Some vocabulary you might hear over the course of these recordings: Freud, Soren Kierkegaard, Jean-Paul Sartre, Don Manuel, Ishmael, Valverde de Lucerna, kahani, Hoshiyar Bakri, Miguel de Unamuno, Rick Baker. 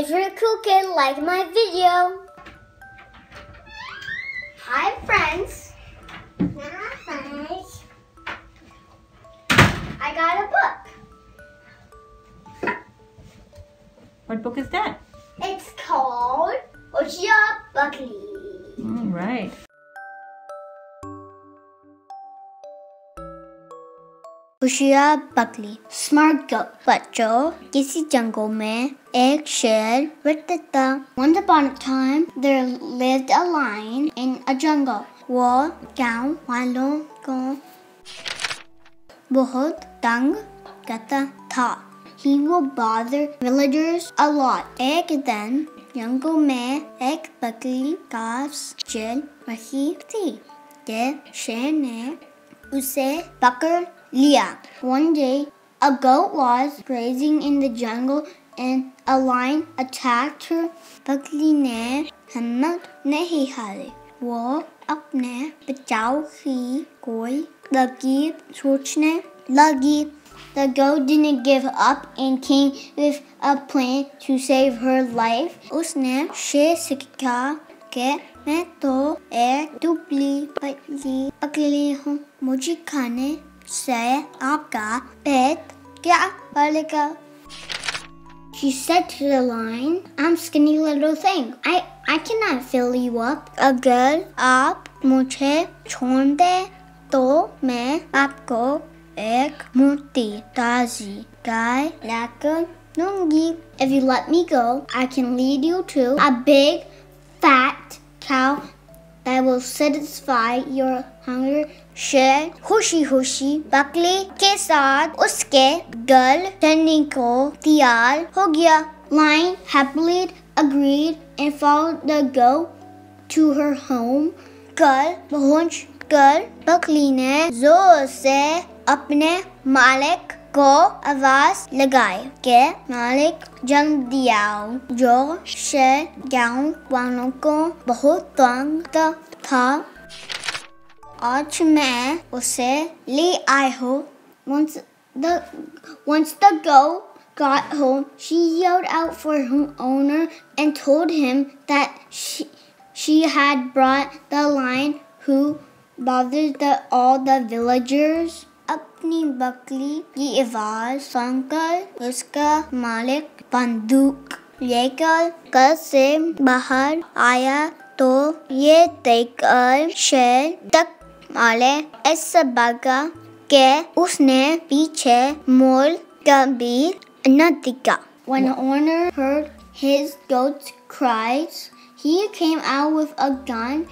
If you're a cool kid, like my video. Hi friends. I got a book. What book is that? It's called Hoshiyar Bakri. All right. होशियार बकरी smart girl. बच्चों, किसी जंगल में एक शेर रहता था। Once upon a time, there lived a lion in a jungle. वो गाँव वालों को बहुत तंग करता था। He would bother villagers a lot. एक दिन जंगल में एक बकरी घास चल रही थी। शेर ने उसे पकड़ लिया। One day, a goat was grazing in the jungle and a lion attacked her. बकरी ने हिम्मत नहीं हारी। वो अपने बचाव की कोई तरकीब सोचने लगी। The goat didn't give up and came with a plan to save her life. उसने शेर से कहा कि मैं तो एक दुबली पतली पकड़ी हूँ, मुझे खाने से आपका पेट क्या भरेगा? She said to the lion, I'm skinny little thing. I cannot fill you up. अगर आप मुझे छोड़ दे तो मैं आपको एक मोटी ताजी गाय लाकर दूंगी. If you let me go, I can lead you to a big fat cow that will satisfy your hunger. शेर होशी बकरी के साथ उसके घर जाने को तैयार हो गया। Lion happily agreed and followed the goat to her home. घर पहुँच कर बकरी ने जोर से अपने मालिक को आवाज लगाई के मालिक जल्दी आओ। जो शेर गाँव वालों को बहुत तंग था, आज मैं उसे ले आई हूँ। Once the goat got home, she yelled out for her owner and told him that she had brought the lion who bothered all the villagers. अपनी बकरी की आवाज़ सुनकर उसका मालिक बंदूक लेकर घर से बाहर आया तो ये देखकर शेर तक माले ऐसा भागा के उसने पीछे मोड़ कभी न दिखा। When the owner heard his goat's cries, he came out with a gun.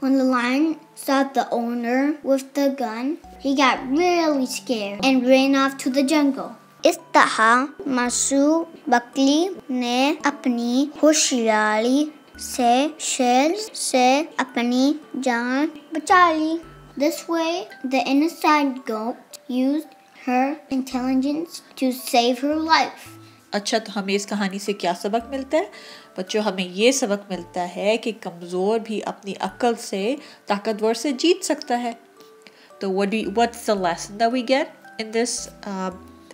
When the lion saw the owner with the gun, he got really scared and ran off to the jungle. इस तरह मासूम बकरी ने अपनी होशियारी से शेर से अपनी जान बचा ली। This way, the innocent goat used her intelligence to save her life. अच्छा, तो हमें इस कहानी से क्या सबक मिलता है? बच्चों, हमें ये सबक मिलता है कि कमज़ोर भी अपनी अक्ल से ताकतवर से जीत सकता है। तो what's the lesson that we get in this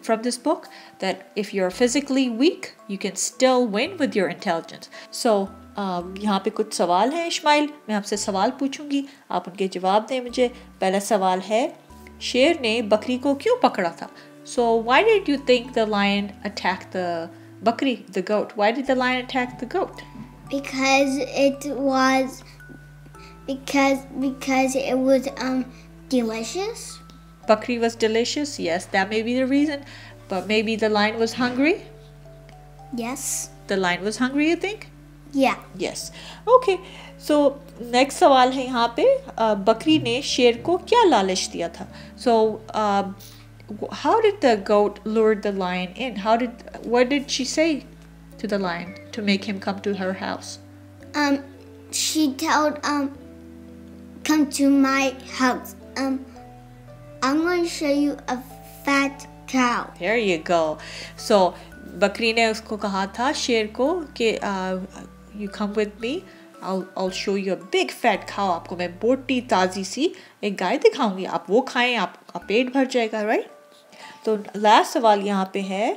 from this book? That if you're physically weak, you can still win with your intelligence. So यहाँ पे कुछ सवाल हैं इस्माइल, मैं आपसे सवाल पूछूंगी, आप उनके जवाब दें मुझे। पहला सवाल है, शेर ने बकरी को क्यों पकड़ा था? So why did you think the lion attacked the bakri, the goat? Why did the lion attack the goat? Because it was delicious. Bakri was delicious. Yes, that may be the reason. But maybe the lion was hungry. Yes. The lion was hungry, you think? Yeah. Yes. Okay. So next सवाल है यहाँ पे, बकरी ने शेर को क्या लालच दिया था? So how did the goat lure the lion in? What did she say to the lion to make him come to her house? She told come to my house. I'm going to show you a fat cow. There you go. So बकरी ने उसको कहा था शेर को कि you come with me, I'll show you a big fat cow. आपको मैं मोटी ताज़ी सी एक गाय दिखाऊंगी, आप वो खाएं, आपका पेट भर जाएगा, right? तो लास्ट सवाल यहाँ पे है,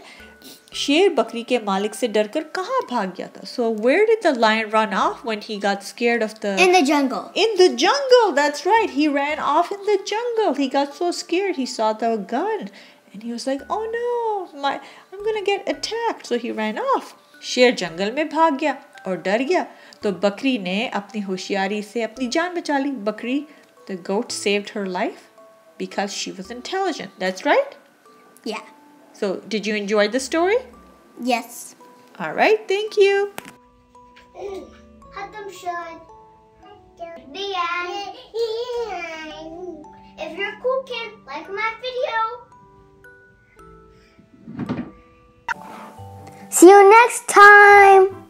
शेर बकरी के मालिक से डरकर कहाँ भाग गया था? So where did the lion run off when he got scared of the? In the jungle. In the jungle. That's right. He ran off in the jungle. He got so scared. He saw the gun, and he was like, "Oh no, I'm gonna get attacked." So he ran off. शेर जंगल में भाग गया और डर गया, तो बकरी ने अपनी होशियारी से अपनी जान बचा ली. बकरी, the goat saved her life because she was intelligent. That's right. Yeah. So, did you enjoy the story? Yes. All right. Thank you. The end. If you're cool, kid, like my video. See you next time.